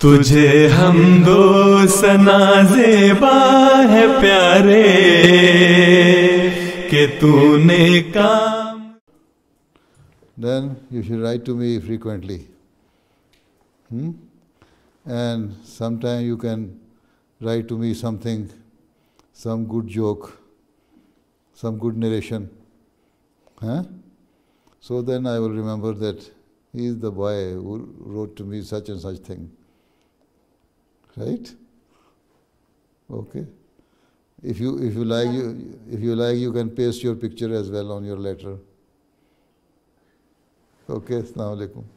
तुझे हम दो सनाजेबा है प्यारे के तूने काम। Then you should write to me frequently, and sometimes you can write to me something, some good joke, some good narration, so then I will remember that he is the boy who wrote to me such and such thing. Right? Okay. If you like, you can paste your picture as well on your letter. Okay. Assalamu alaikum.